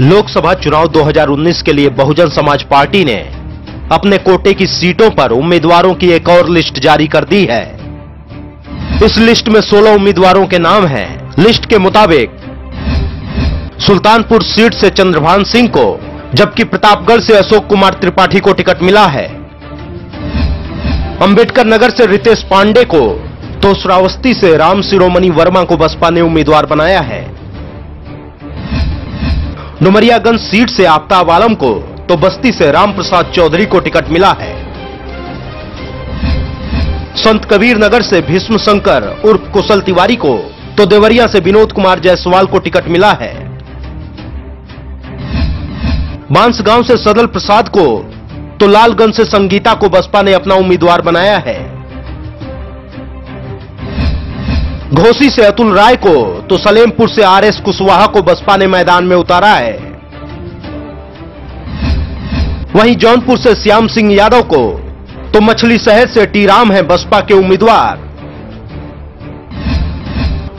लोकसभा चुनाव 2019 के लिए बहुजन समाज पार्टी ने अपने कोटे की सीटों पर उम्मीदवारों की एक और लिस्ट जारी कर दी है। इस लिस्ट में 16 उम्मीदवारों के नाम हैं। लिस्ट के मुताबिक सुल्तानपुर सीट से चंद्रभान सिंह को, जबकि प्रतापगढ़ से अशोक कुमार त्रिपाठी को टिकट मिला है। अंबेडकर नगर से रितेश पांडे को, तो श्रावस्ती से राम सिरोमणि वर्मा को बसपा ने उम्मीदवार बनाया है। डुमरियागंज सीट से आप्ता वालं को, तो बस्ती से रामप्रसाद चौधरी को टिकट मिला है। संत कबीर नगर से भीष्म संकर उर्फ कुशल तिवारी को, तो देवरिया से विनोद कुमार जायसवाल को टिकट मिला है। बांसगांव से सदल प्रसाद को, तो लालगंज से संगीता को बसपा ने अपना उम्मीदवार बनाया है। घोसी से अतुल राय को, तो सलेमपुर से आर एस कुशवाहा को बसपा ने मैदान में उतारा है। वहीं जौनपुर से श्याम सिंह यादव को, तो मछली शहर से टी राम है बसपा के उम्मीदवार।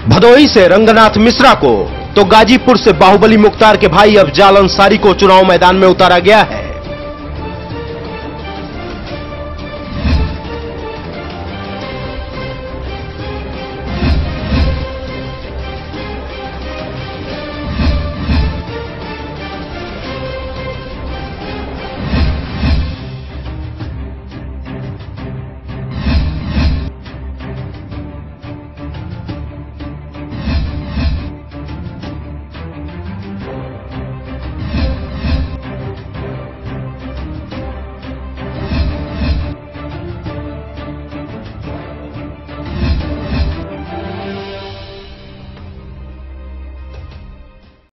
भदोही से रंगनाथ मिश्रा को, तो गाजीपुर से बाहुबली मुख्तार के भाई अब जालंसारी को चुनाव मैदान में उतारा गया है।